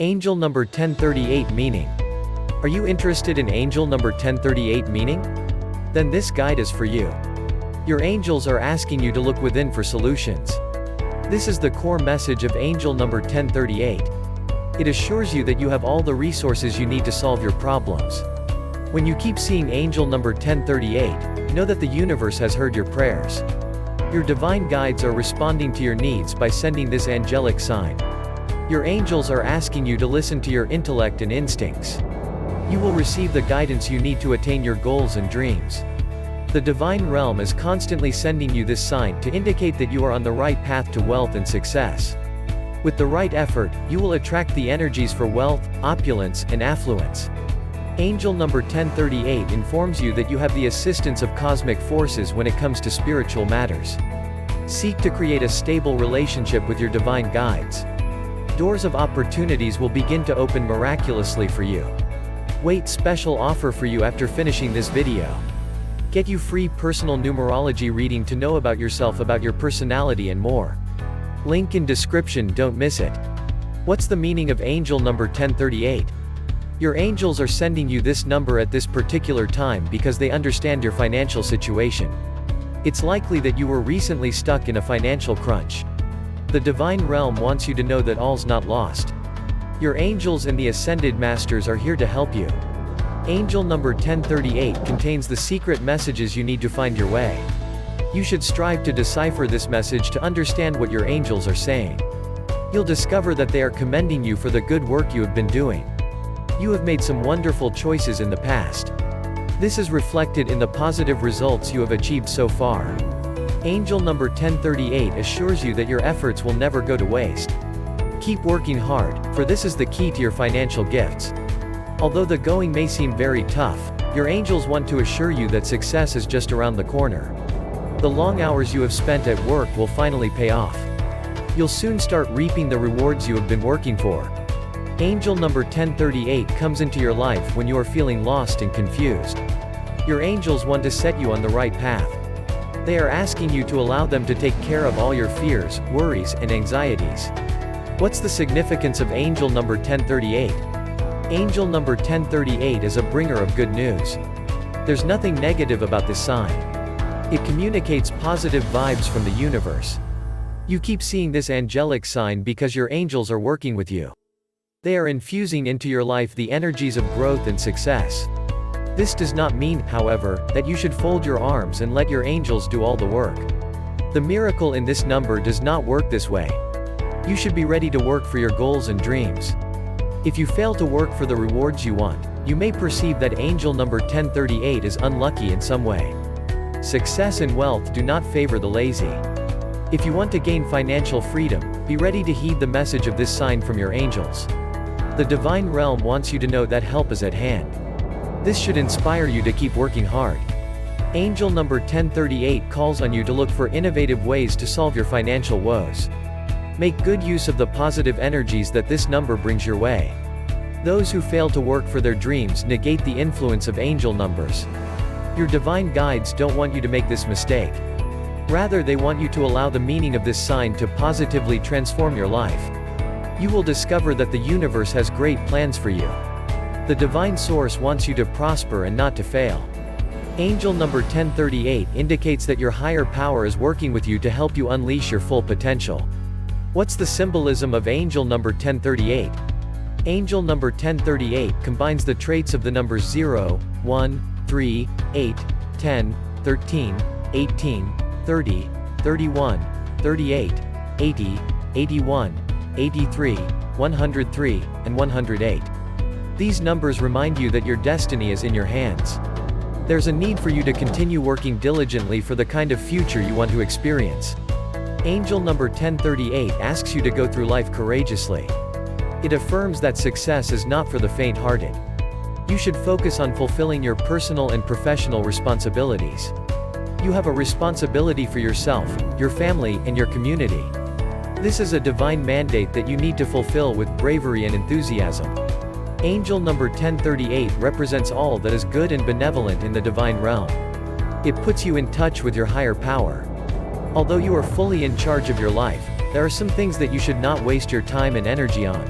Angel number 1038 meaning. Are you interested in angel number 1038 meaning? Then this guide is for you. Your angels are asking you to look within for solutions. This is the core message of angel number 1038. It assures you that you have all the resources you need to solve your problems. When you keep seeing angel number 1038, know that the universe has heard your prayers. Your divine guides are responding to your needs by sending this angelic sign. Your angels are asking you to listen to your intellect and instincts. You will receive the guidance you need to attain your goals and dreams. The divine realm is constantly sending you this sign to indicate that you are on the right path to wealth and success. With the right effort, you will attract the energies for wealth, opulence, and affluence. Angel number 1038 informs you that you have the assistance of cosmic forces when it comes to spiritual matters. Seek to create a stable relationship with your divine guides. Doors of opportunities will begin to open miraculously for you. Wait, special offer for you after finishing this video. Get you free personal numerology reading to know about yourself, about your personality and more. Link in description, don't miss it. What's the meaning of angel number 1038? Your angels are sending you this number at this particular time because they understand your financial situation. It's likely that you were recently stuck in a financial crunch. The divine realm wants you to know that all's not lost. Your angels and the ascended masters are here to help you. Angel number 1038 contains the secret messages you need to find your way. You should strive to decipher this message to understand what your angels are saying. You'll discover that they are commending you for the good work you have been doing. You have made some wonderful choices in the past. This is reflected in the positive results you have achieved so far. Angel number 1038 assures you that your efforts will never go to waste. Keep working hard, for this is the key to your financial gifts. Although the going may seem very tough, your angels want to assure you that success is just around the corner. The long hours you have spent at work will finally pay off. You'll soon start reaping the rewards you have been working for. Angel number 1038 comes into your life when you are feeling lost and confused. Your angels want to set you on the right path. They are asking you to allow them to take care of all your fears, worries, and anxieties. What's the significance of angel number 1038? Angel number 1038 is a bringer of good news. There's nothing negative about this sign. It communicates positive vibes from the universe. You keep seeing this angelic sign because your angels are working with you. They are infusing into your life the energies of growth and success. This does not mean, however, that you should fold your arms and let your angels do all the work. The miracle in this number does not work this way. You should be ready to work for your goals and dreams. If you fail to work for the rewards you want, you may perceive that angel number 1038 is unlucky in some way. Success and wealth do not favor the lazy. If you want to gain financial freedom, be ready to heed the message of this sign from your angels. The divine realm wants you to know that help is at hand. This should inspire you to keep working hard. Angel number 1038 calls on you to look for innovative ways to solve your financial woes. Make good use of the positive energies that this number brings your way. Those who fail to work for their dreams negate the influence of angel numbers. Your divine guides don't want you to make this mistake. Rather, they want you to allow the meaning of this sign to positively transform your life. You will discover that the universe has great plans for you. The divine source wants you to prosper and not to fail. Angel number 1038 indicates that your higher power is working with you to help you unleash your full potential. What's the symbolism of angel number 1038? Angel number 1038 combines the traits of the numbers 0, 1, 3, 8, 10, 13, 18, 30, 31, 38, 80, 81, 83, 103, and 108. These numbers remind you that your destiny is in your hands. There's a need for you to continue working diligently for the kind of future you want to experience. Angel number 1038 asks you to go through life courageously. It affirms that success is not for the faint-hearted. You should focus on fulfilling your personal and professional responsibilities. You have a responsibility for yourself, your family, and your community. This is a divine mandate that you need to fulfill with bravery and enthusiasm. Angel number 1038 represents all that is good and benevolent in the divine realm. It puts you in touch with your higher power. Although you are fully in charge of your life, there are some things that you should not waste your time and energy on.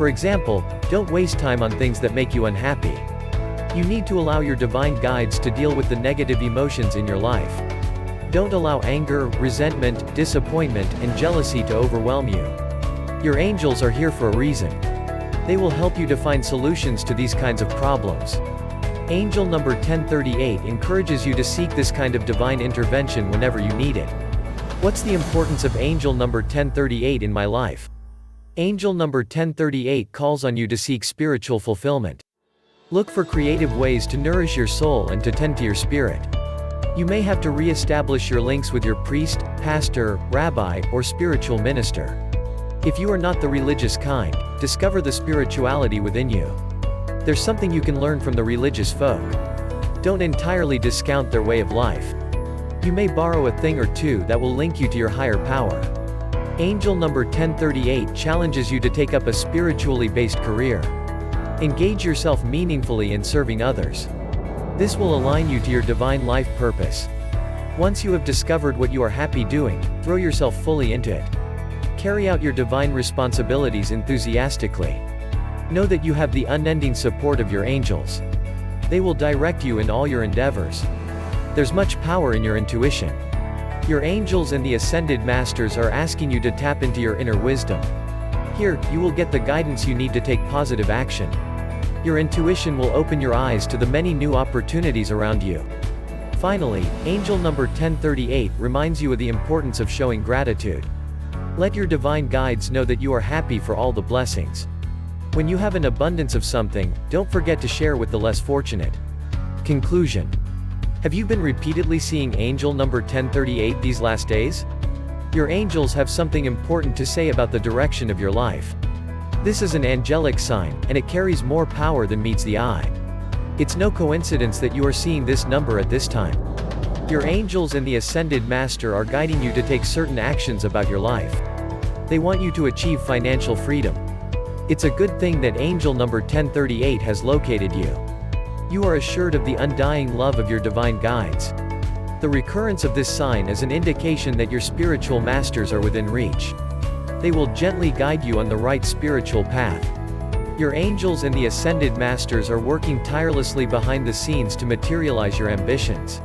For example, don't waste time on things that make you unhappy. You need to allow your divine guides to deal with the negative emotions in your life. Don't allow anger, resentment, disappointment, and jealousy to overwhelm you. Your angels are here for a reason. They will help you to find solutions to these kinds of problems. Angel number 1038 encourages you to seek this kind of divine intervention whenever you need it. What's the importance of angel number 1038 in my life? Angel number 1038 calls on you to seek spiritual fulfillment. Look for creative ways to nourish your soul and to tend to your spirit. You may have to re-establish your links with your priest, pastor, rabbi, or spiritual minister. If you are not the religious kind, discover the spirituality within you. There's something you can learn from the religious folk. Don't entirely discount their way of life. You may borrow a thing or two that will link you to your higher power. Angel number 1038 challenges you to take up a spiritually based career. Engage yourself meaningfully in serving others. This will align you to your divine life purpose. Once you have discovered what you are happy doing, throw yourself fully into it. Carry out your divine responsibilities enthusiastically. Know that you have the unending support of your angels. They will direct you in all your endeavors. There's much power in your intuition. Your angels and the ascended masters are asking you to tap into your inner wisdom. Here, you will get the guidance you need to take positive action. Your intuition will open your eyes to the many new opportunities around you. Finally, angel number 1038 reminds you of the importance of showing gratitude. Let your divine guides know that you are happy for all the blessings. When you have an abundance of something, don't forget to share with the less fortunate. Conclusion. Have you been repeatedly seeing angel number 1038 these last days? Your angels have something important to say about the direction of your life. This is an angelic sign, and it carries more power than meets the eye. It's no coincidence that you are seeing this number at this time. Your angels and the ascended master are guiding you to take certain actions about your life. They want you to achieve financial freedom. It's a good thing that angel number 1038 has located you. You are assured of the undying love of your divine guides. The recurrence of this sign is an indication that your spiritual masters are within reach. They will gently guide you on the right spiritual path. Your angels and the ascended masters are working tirelessly behind the scenes to materialize your ambitions.